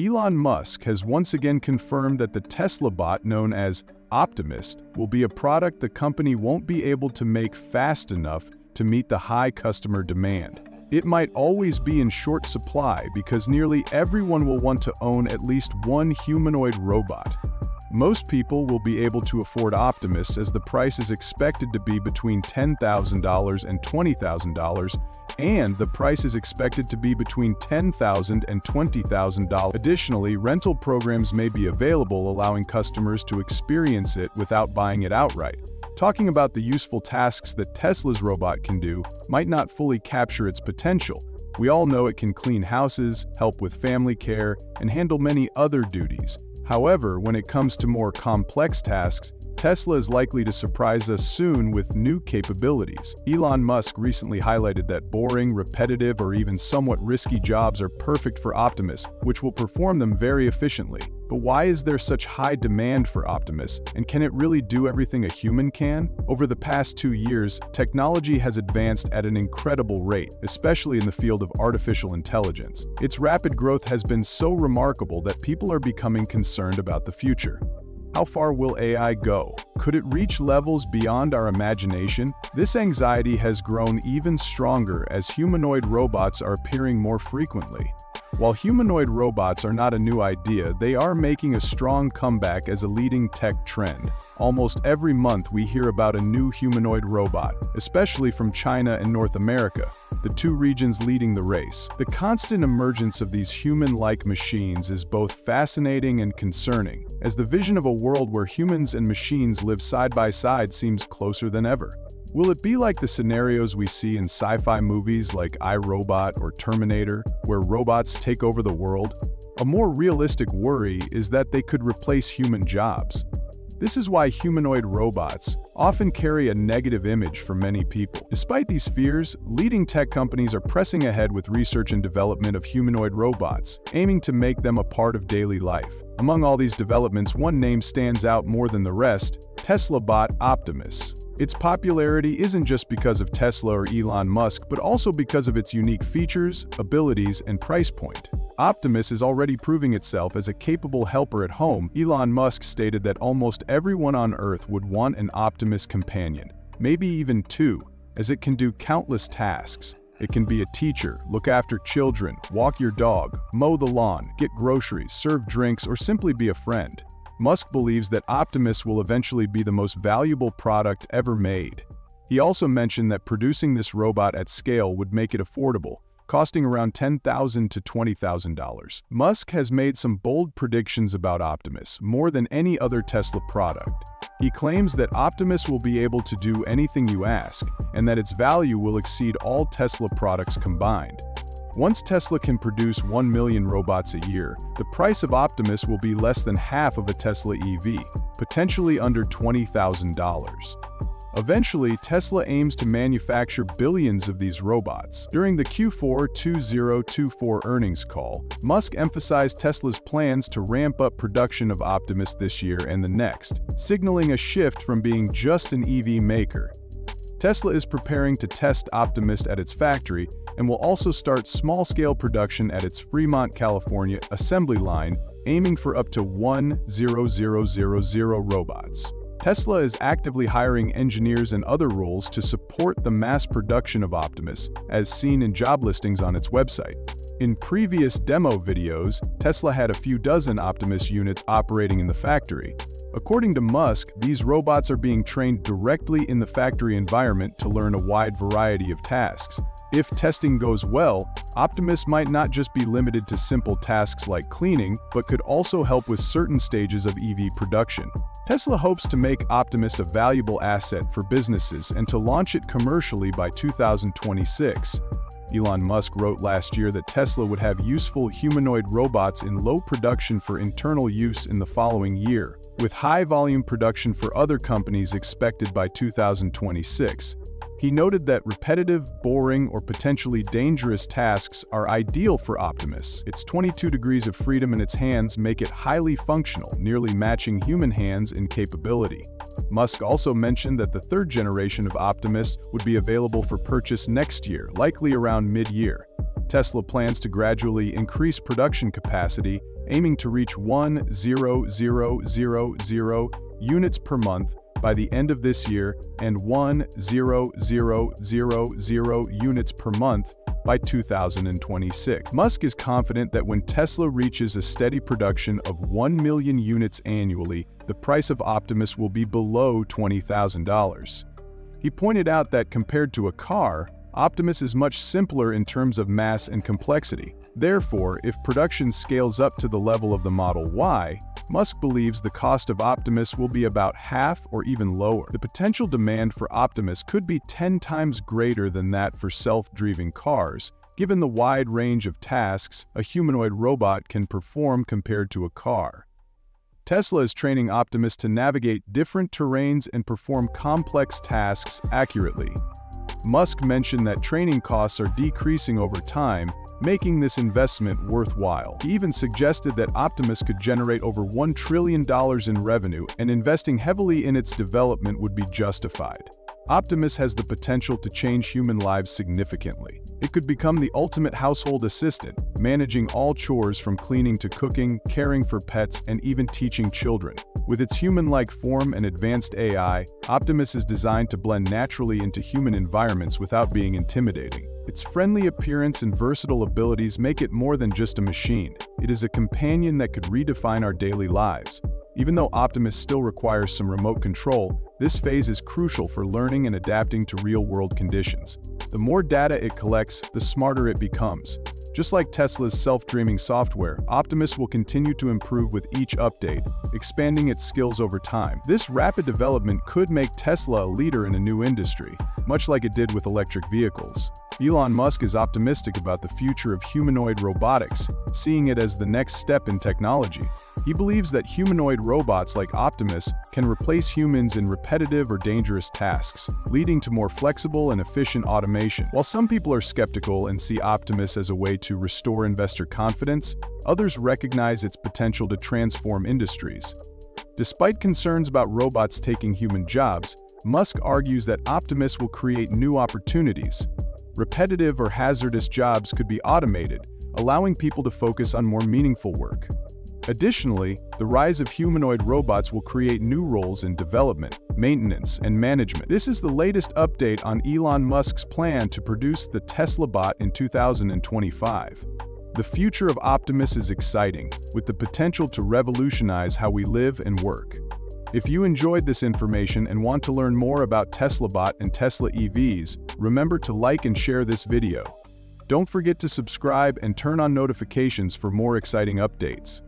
Elon Musk has once again confirmed that the Tesla bot known as Optimus will be a product the company won't be able to make fast enough to meet the high customer demand. It might always be in short supply because nearly everyone will want to own at least one humanoid robot. Most people will be able to afford Optimus as the price is expected to be between $10,000 and $20,000, and the price is expected to be between $10,000 and $20,000. Additionally, rental programs may be available, allowing customers to experience it without buying it outright. Talking about the useful tasks that Tesla's robot can do might not fully capture its potential. We all know it can clean houses, help with family care, and handle many other duties. However, when it comes to more complex tasks, Tesla is likely to surprise us soon with new capabilities. Elon Musk recently highlighted that boring, repetitive, or even somewhat risky jobs are perfect for Optimus, which will perform them very efficiently. But why is there such high demand for Optimus, and can it really do everything a human can? Over the past 2 years, technology has advanced at an incredible rate, especially in the field of artificial intelligence. Its rapid growth has been so remarkable that people are becoming concerned about the future. How far will AI go? Could it reach levels beyond our imagination? This anxiety has grown even stronger as humanoid robots are appearing more frequently. While humanoid robots are not a new idea, they are making a strong comeback as a leading tech trend. Almost every month we hear about a new humanoid robot, especially from China and North America, the two regions leading the race. The constant emergence of these human-like machines is both fascinating and concerning, as the vision of a world where humans and machines live side by side seems closer than ever. Will it be like the scenarios we see in sci-fi movies like I, Robot or Terminator, where robots take over the world? A more realistic worry is that they could replace human jobs. This is why humanoid robots often carry a negative image for many people. Despite these fears, leading tech companies are pressing ahead with research and development of humanoid robots, aiming to make them a part of daily life. Among all these developments, one name stands out more than the rest: Tesla bot Optimus. Its popularity isn't just because of Tesla or Elon Musk, but also because of its unique features, abilities, and price point. Optimus is already proving itself as a capable helper at home. Elon Musk stated that almost everyone on Earth would want an Optimus companion, maybe even two, as it can do countless tasks. It can be a teacher, look after children, walk your dog, mow the lawn, get groceries, serve drinks, or simply be a friend. Musk believes that Optimus will eventually be the most valuable product ever made. He also mentioned that producing this robot at scale would make it affordable, costing around $10,000 to $20,000. Musk has made some bold predictions about Optimus, more than any other Tesla product. He claims that Optimus will be able to do anything you ask, and that its value will exceed all Tesla products combined. Once Tesla can produce 1 million robots a year, the price of Optimus will be less than half of a Tesla EV, potentially under $20,000. Eventually, Tesla aims to manufacture billions of these robots. During the Q4 2024 earnings call, Musk emphasized Tesla's plans to ramp up production of Optimus this year and the next, signaling a shift from being just an EV maker. Tesla is preparing to test Optimus at its factory and will also start small-scale production at its Fremont, California assembly line, aiming for up to 1,000 robots. Tesla is actively hiring engineers and other roles to support the mass production of Optimus, as seen in job listings on its website. In previous demo videos, Tesla had a few dozen Optimus units operating in the factory. According to Musk, these robots are being trained directly in the factory environment to learn a wide variety of tasks. If testing goes well, Optimus might not just be limited to simple tasks like cleaning, but could also help with certain stages of EV production. Tesla hopes to make Optimus a valuable asset for businesses and to launch it commercially by 2026. Elon Musk wrote last year that Tesla would have useful humanoid robots in low production for internal use in the following year, with high-volume production for other companies expected by 2026. He noted that repetitive, boring, or potentially dangerous tasks are ideal for Optimus. Its 22 degrees of freedom in its hands make it highly functional, nearly matching human hands in capability. Musk also mentioned that the third generation of Optimus would be available for purchase next year, likely around mid-year. Tesla plans to gradually increase production capacity aiming to reach 1,000 units per month by the end of this year and 1,000 units per month by 2026. Musk is confident that when Tesla reaches a steady production of 1 million units annually, the price of Optimus will be below $20,000. He pointed out that compared to a car, Optimus is much simpler in terms of mass and complexity. Therefore, if production scales up to the level of the Model Y, Musk believes the cost of Optimus will be about half or even lower. The potential demand for Optimus could be 10 times greater than that for self-driving cars, given the wide range of tasks a humanoid robot can perform compared to a car. Tesla is training Optimus to navigate different terrains and perform complex tasks accurately. Musk mentioned that training costs are decreasing over time, making this investment worthwhile. He even suggested that Optimus could generate over $1 trillion in revenue, and investing heavily in its development would be justified. Optimus has the potential to change human lives significantly. It could become the ultimate household assistant, managing all chores from cleaning to cooking, caring for pets, and even teaching children. With its human-like form and advanced AI, Optimus is designed to blend naturally into human environments without being intimidating. Its friendly appearance and versatile abilities make it more than just a machine. It is a companion that could redefine our daily lives. Even though Optimus still requires some remote control, this phase is crucial for learning and adapting to real-world conditions. The more data it collects, the smarter it becomes. Just like Tesla's self-driving software, Optimus will continue to improve with each update, expanding its skills over time. This rapid development could make Tesla a leader in a new industry, much like it did with electric vehicles. Elon Musk is optimistic about the future of humanoid robotics, seeing it as the next step in technology. He believes that humanoid robots like Optimus can replace humans in repetitive or dangerous tasks, leading to more flexible and efficient automation. While some people are skeptical and see Optimus as a way to restore investor confidence, others recognize its potential to transform industries. Despite concerns about robots taking human jobs, Musk argues that Optimus will create new opportunities. Repetitive or hazardous jobs could be automated, allowing people to focus on more meaningful work. Additionally, the rise of humanoid robots will create new roles in development, maintenance, and management. This is the latest update on Elon Musk's plan to produce the Tesla bot in 2025. The future of Optimus is exciting, with the potential to revolutionize how we live and work. If you enjoyed this information and want to learn more about Tesla Bot and Tesla EVs, remember to like and share this video. Don't forget to subscribe and turn on notifications for more exciting updates.